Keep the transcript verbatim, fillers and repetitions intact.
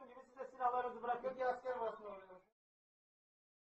yapmayınca biz size